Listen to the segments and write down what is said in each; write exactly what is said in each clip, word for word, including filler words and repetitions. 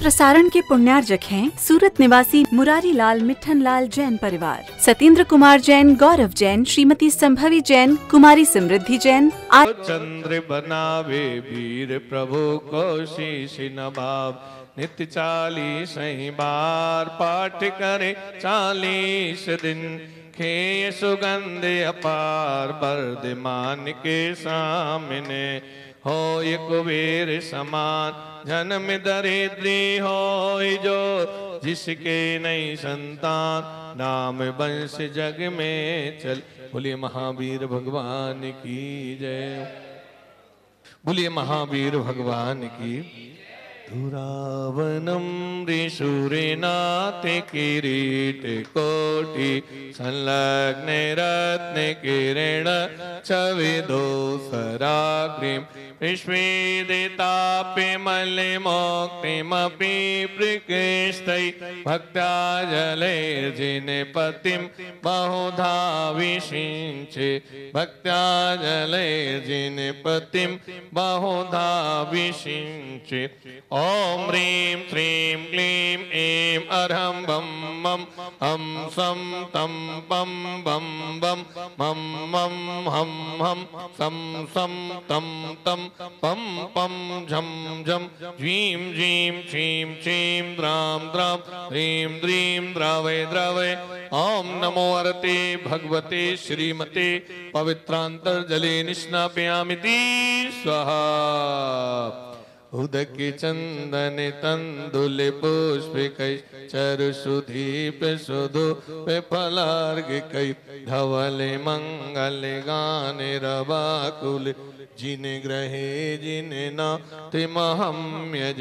प्रसारण के पुण्यार्जक हैं सूरत निवासी मुरारी लाल मिठन लाल जैन परिवार, सतेंद्र कुमार जैन, गौरव जैन, श्रीमती संभवी जैन, कुमारी समृद्धि जैन। चंद्र बनावे वीर प्रभु को शीश नवाब, नित्य चालीस बार पाठ करे चालीस दिन, खेय सुगंध अपार वर्धमान के सामने, हो ये कुबेर समान जन्म दरिद्री हो जो, जिसके नई संतान नाम वंश जग में चल। बोलिए महावीर भगवान की जय, बोलिए महावीर भगवान की। धुरावनम ऋषुरिनाथे किरीट कोटि, संलग्न रत्न किरण छविदो सराग्रिम, विश्वेदितापि मलिमोक्तिमपि प्रकृष्टै, भक्त्या जलैर्जिनपतिं बहुधा विषिञ्चे, भक्त्या जलैर्जिनपतिं बहुधा विषिञ्चे। ॐ ह्रीं श्रीं क्लीं ऐं अरहं बं मं हं सं तं पं बं बं मं मं हं हं सं सं तं तं पं पं झं झं झीं झीं क्षीं क्षीं द्रां द्रां ह्रीं द्रीं द्रावै द्रावै। ॐ नमो अर्ते भगवते श्रीमते पवित्रान्तर्जले निष्णापयामिति स्वाहा। उदक चंदन तंदुल पुष्पिक चरु सुधीप सुधु फलार्घ कई, धवल मंगल गान रवाकुल, जिन ग्रहे जिन नाते महम्यज।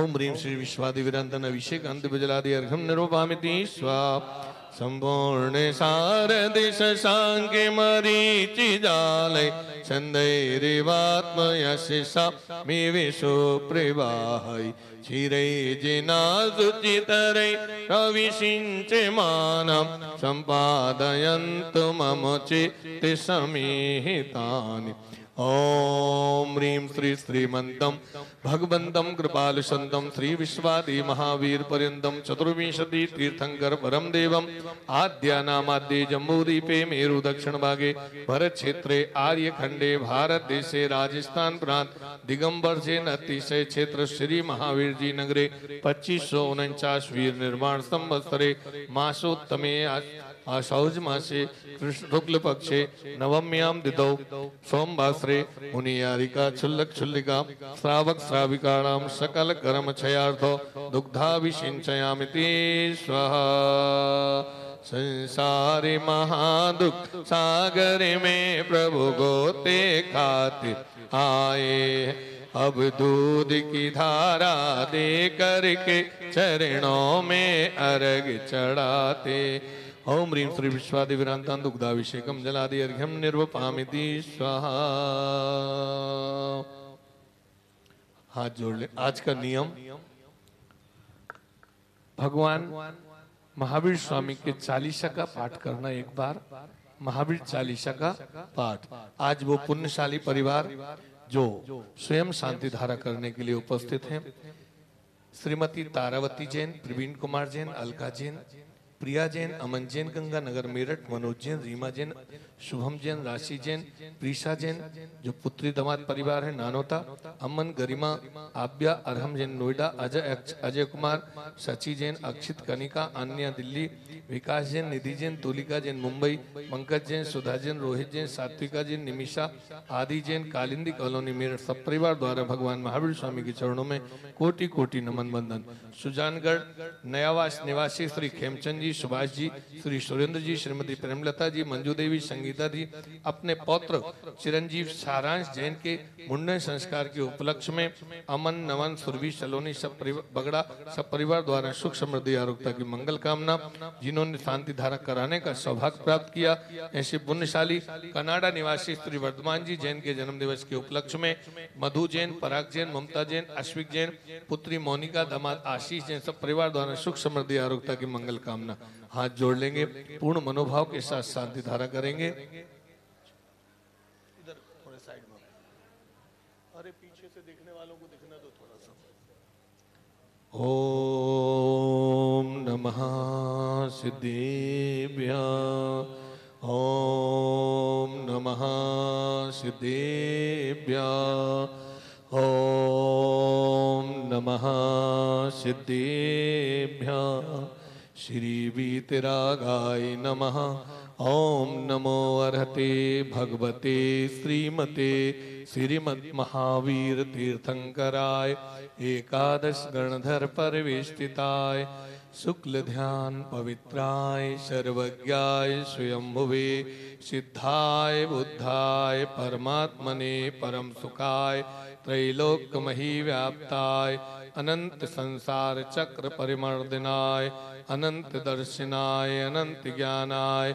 ओम रीम श्री विश्वादिविरंतन अभिषेक अंत बजलादि अर्घम निरूपामिति स्वाहा। संपूर्ण सारद शशांक मरीचि जालय, छंदैरिवात्मयशिषा मे विशो प्रवाहै, क्षीरै जिनादुचितरै प्रविशिञ्च मानं, सम्पादयन्तु मम चित्तसंहितानि। ॐ ह्रीं श्री श्रीमन्तं भगवन्तं कृपालुसन्तं श्री विश्वादि महावीर पर्यन्तं चतुर्विंशति तीर्थंकर परम देवं आद्यानामाद्ये जम्बूद्वीपे मेरु दक्षिण भागे भरत क्षेत्रे आर्यखंडे भारत देशे राजस्थान प्रांत दिगंबर जैन अतिशय क्षेत्र श्री महावीर जी नगरे पच्चीस सौ उनचास वीर निर्माण संवत्सरे मासोत्तमे आषाढ़ मासे शुक्ल पक्षे नवम्याम दिदौ सोमवासरे मुनियारिका छुल्लक छुल्लिका श्रावक श्राविकाणां सकल कर्म क्षयार्थो दुग्धाभिषिञ्चयामिति स्वाहा। संसारे महादुख सागरे में प्रभु गोते खाते आए, अब दूध की धारा दे करके चरणों में अर्घ चढ़ाते। ओम ह्रीं श्री विश्वादिविरान्तां दुग्धाभिषेकं जलादि अर्घ्यं निर्वपामिति स्वाहा। हाथ जोड़ ले। आज का नियम, भगवान महावीर स्वामी के चालीसा का पाठ करना एक बार, महावीर चालीसा का पाठ। आज वो पुण्यशाली परिवार जो स्वयं शांति धारा करने के लिए उपस्थित हैं, श्रीमती तारावती जैन, प्रवीण कुमार जैन, अलका जैन, प्रिया जैन, अमन जैन, गंगा नगर मेरठ, मनोज जैन, रीमा जैन, शुभम जैन, राशि जैन, प्रीशा जैन जो पुत्री दामाद परिवार है नानोता, अमन, गरिमा, आब्या, अरहम जैन नोएडा, अजय अजय कुमार, सची जैन, अक्षित, कनिका, अन्या दिल्ली, विकास जैन, निधि जैन, तुलिका जैन मुंबई, पंकज जैन, सुधा जैन, रोहित जैन, सात्विका जैन, निमिषा, आदि जैन, कालिंदी कॉलोनी मेरठ। सब परिवार द्वारा भगवान महावीर स्वामी के चरणों में कोटि कोटि नमन बंधन। सुजानगढ़ नयावास निवासी श्री खेमचंद जी, सुभाष जी, श्री सुरेंद्र जी, श्रीमती प्रेमलता जी, मंजू देवी, संगीता जी अपने पौत्र चिरंजीव सारांश जैन के मुंडन संस्कार के उपलक्ष्य में अमन, नमन, सुरभि, सलोनी सब बगड़ा सब परिवार द्वारा सुख समृद्धि आरोग्यता की मंगल कामना। जिन्होंने शांति धारा कराने का सौभाग्य प्राप्त किया, ऐसे पुण्यशाली कनाडा निवासी श्री वर्धमान जी जैन के जन्म दिवस के उपलक्ष्य में मधु जैन, पराग जैन, ममता जैन, अश्विक जैन, पुत्री मोनिका, दामाद आशीष जैन सब परिवार द्वारा सुख समृद्धि आरोग्यता की मंगल कामना। हाथ जोड़ लेंगे, पूर्ण मनोभाव के साथ शांति धारा करेंगे। इधर थोड़े साइड में, अरे पीछे से देखने वालों को दिखना दो थोड़ा सा। ओम नमः सिद्धेभ्या ओम नमः सिद्धेभ्या ओम नमः सिद्धेभ्या श्री वीतरागाय नमः ओम नमो अर्हते भगवते श्रीमते श्रीमद् महावीर तीर्थंकराय एकादश गणधर परिवेष्टिताय शुक्ल ध्यान पवित्राय सर्वज्ञाय स्वयंभुवे सिद्धाय बुद्धाय परमात्मने परम सुखाय त्रैलोक्यमही व्याप्ताय अनंत संसार चक्र परिमर्दिनाय अनंत दर्शनाय अनंत ज्ञानाय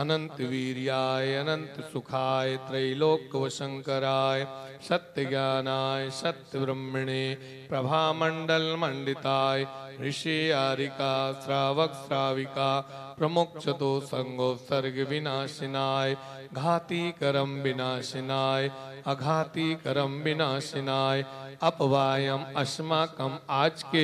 अनंत वीर्याय अनंत सुखाय त्रैलोक्य वशंकराय सत्य ज्ञानाय सत्य ब्रह्मणे प्रभामंडल मंडिताय ऋषि आरिका श्रावक श्राविका प्रमुक्षतो संगोत्सर्ग विनाशिनाय घाती करम विनाशिनाय अघाती करम विनाशिनाय अपवायम अस्माकम आज के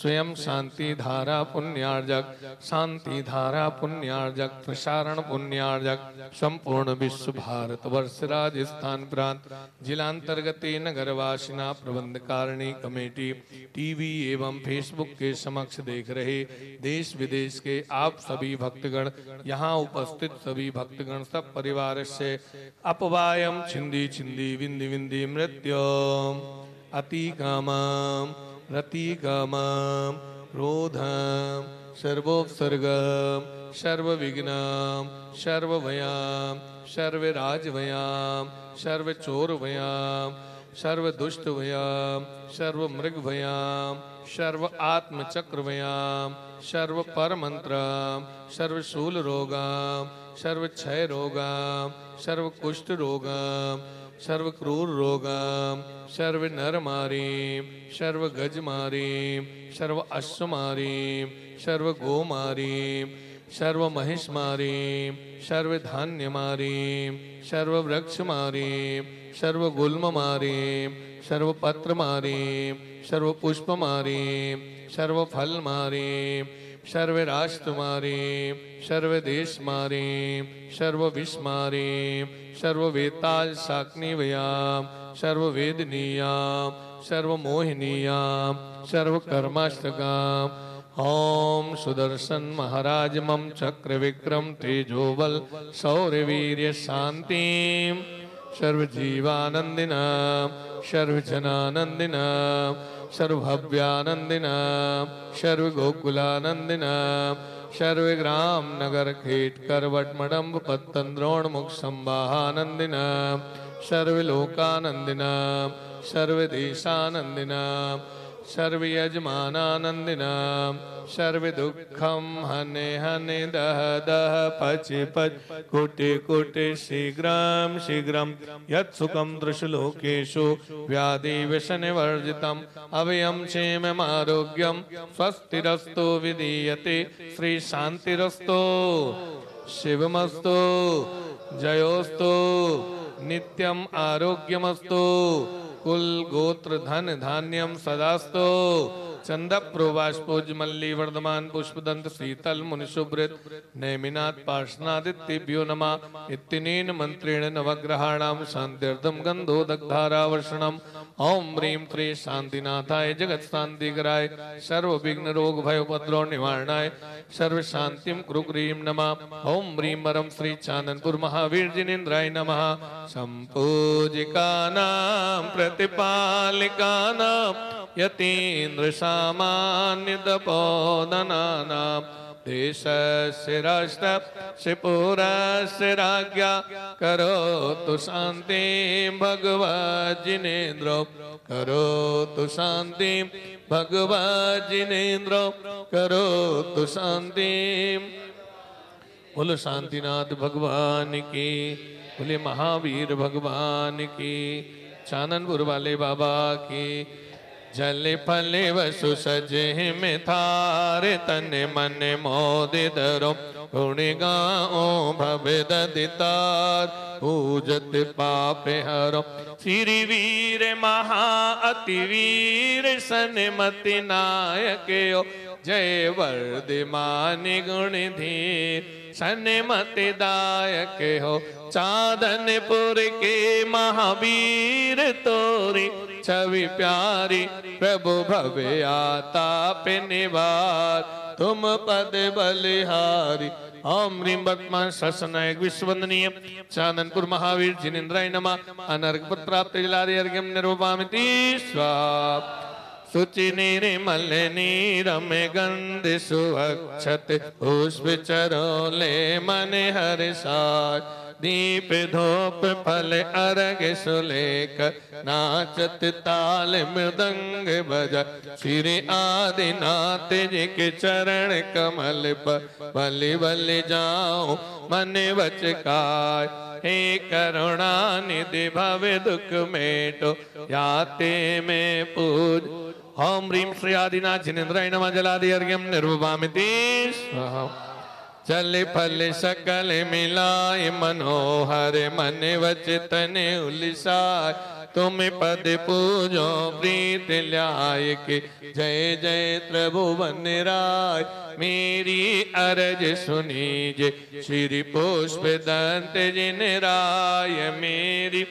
स्वयं शांति धारा पुण्यार्जक शांति धारा पुण्यार्जक प्रसारण पुण्यार्जक संपूर्ण विश्व भारत वर्ष राजस्थान प्रांत जिलांतर्गत नगरवासिना प्रबंधकारिणी कमेटी टीवी एवं फेसबुक के समक्ष देख रहे देश विदेश के आप सभी भक्तगण यहाँ उपस्थित सभी भक्तगण सब परिवार से अपवायम छिंदी छिंदी विंदी विंदी मृत्यों अतिकामं रतिकामं रोधं सर्वोपसर्गं सर्वविघ्नं सर्वभयं सर्वराजभयं सर्वचोरभयं सर्वदुष्टभयं सर्वमृगभयं सर्व आत्मचक्रभयं सर्वपरमन्त्रं सर्वशूलरोगं सर्वक्षयरोगं सर्वकुष्ठरोगं सर्वक्रूररोगं सर्वनरमारीं सर्वगजमारीं सर्वाश्वमारीं सर्वगोमारीं सर्वमहिषमारीं सर्वधान्यमारीं सर्ववृक्षमारीं सर्वगुल्ममारीं सर्वपत्रमारीं सर्वपुष्पमारीं सर्वफलमारीं सर्वराष्ट्रमारीं सर्वदेशमारीं सर्वविश्वमारीं सर्ववेताल शाकनीयां सर्ववेदनीयां सर्वमोहिनीयां सर्वकर्माष्टकां ओम सुदर्शन महाराज मम चक्र विक्रम तेजोबल शौर्य वीर्य शांतिं सर्वजीवानंदिनां सर्वजनानंदिनां सर्वभव्यानंदिनां सर्वगोकुलानंदिनां सर्वग्राम नगर खेट करवट मडम्ब पत्तन द्रोणमुख संवाहानंदिनां सर्वलोकानंदिनां सर्वदेशानंदिनां सर्वयजमानानंदिनां सर्वदुःखं हने हने दह दह पचे पच कोटे कोटे शीघ्रं शीघ्रं यत्सुखं दृशुलोकेषु व्याधिविषनिवर्जितम् अभयं क्षेमम् आरोग्यं स्वस्तिरस्तु विधीयते श्री शांतिरस्तु शिवमस्तु जयोस्तु नित्यम् आरोग्यमस्तु कुल गोत्र धन धान्यम सदास्तो चंद प्रोवाष्पोजमल्ली वर्धमान पुष्पदंत शीतल मुनिशुभ्रत नैमिनाथ पार्षणादित्यो नमः इत्यनेन मंत्रेण नवग्रहाणां शान्त्यर्थं गन्धोदग्धारा वर्षणम् ओम ह्रीं त्रे शांतिनाथाय जगत् शांतिकराय सर्वविघ्न रोग भय उपद्रव निवारणाय सर्व शांतिं कुरु ह्रीं नमः ओम ह्रीं वरम श्री चाननपुर महावीर जिनेन्द्राय नमः संपूजिकानां प्रतिपालिकानां यतीन्द्र सामान्य तपोधनानां देशस्य राष्ट्रस्य पुरस्य राज्ञा करोतु शान्तिं भगवद्जिनेन्द्रो करोतु शान्तिं भगवद्जिनेन्द्रो करोतु शान्तिं बोलो शांतिनाथ भगवान की बोले महावीर भगवान की चाननपुर वाले बाबा की। जल फल वसु सजहि में थारे तन मन मोदिदरो गुणगाओ भव ददितार पूजत पाप हरो। श्री वीर महा अति वीर सनमति नायक यो, जय वर्धमान गुण धीर सनमति दायक हो। चादनपुर के महावीर तोरी छवि प्यारी, प्रभु भवे आता पे निवार तुम पद बलिहारी। ओम रीम वर्तमान ससनायक विश्ववंदनीय चांदनपुर महावीर जिनेन्द्राय नमः। अनर्घ प्राप्त जिलारी अर्घ्यम निर्वामिति स्वाहा। सुचि निर्मल नीरम गंध सुअक्षत, पुष्प चरोले मन हर साज। दीप धूप फल अर्घ सुलेख, नाचत ताल मृदंग बजा। श्री आदिनाथ जी के चरण कमल पर बलि बलि जाओ मन बचकाय। हे करुणा निधि भव दुख मेटो, याते में पूज। ओम रीम श्री आदिनाथ जिनेन्द्राय नमः। जलादि अर्घ्यम निर्वामिति स्वाहा। चल फल सकल मिलाय, मनोहर मन वचन उलिसाय। तुम पद पूजो प्रीत ल्याय के, जय जय त्रिभुवन राय। मेरी अर्ज सुनीजे श्री पुष्प दंत जिनेराय, मेरी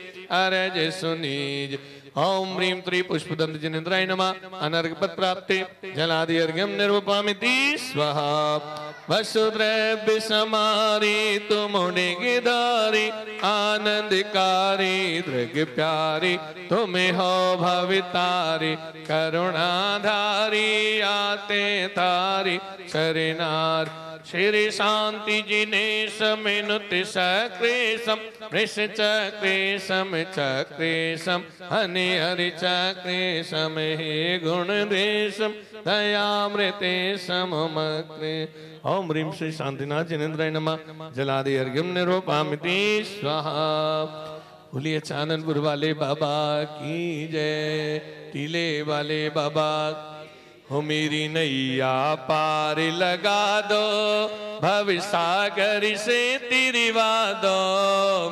अर्ज सुनीजे। ओम ह्रीं त्रि पुष्पदंत जिनेन्द्राय नमः। अनर्घ प्राप्ते जलादि अर्घ्यं निर्वपामिति स्वाहा। वसुद्रव्य समारी तुम निगिधारी, आनंदकारी दृग प्यारी तुम हो भवितारी। करुणाधारी आते तारी शरणार, श्री शांति जिनेशम नुति सक्रेशम। वृष चक्रेशम चक्रेशम हनि हरि चक्रेशम। हे गुण देशम दयामृतेशम मक्रे। ओम रीम श्री शांतिनाथ जिनेन्द्राय नमः। जलादि अर्घ्यम निरूपामिति स्वाहा। भूलिए चांदनपुर वाले बाबा की जय, टीले वाले बाबा। हो मेरी नैया पार लगा दो, भव सागर से तिरवा दो।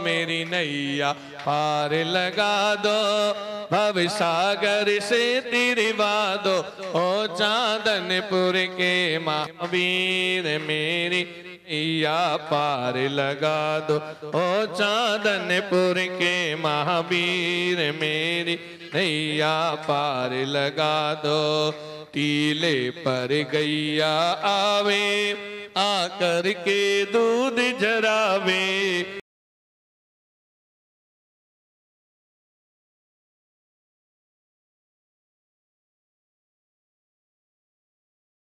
मेरी नैया पार लगा दो, भव सागर से तिरवा दो। ओ चांदनपुर के महावीर मेरी या पार लगा दो। ओ चांदनपुर के महावीर मेरी नैया पार लगा दो। टीले पर गैया आवे, आकर के दूध जरावे।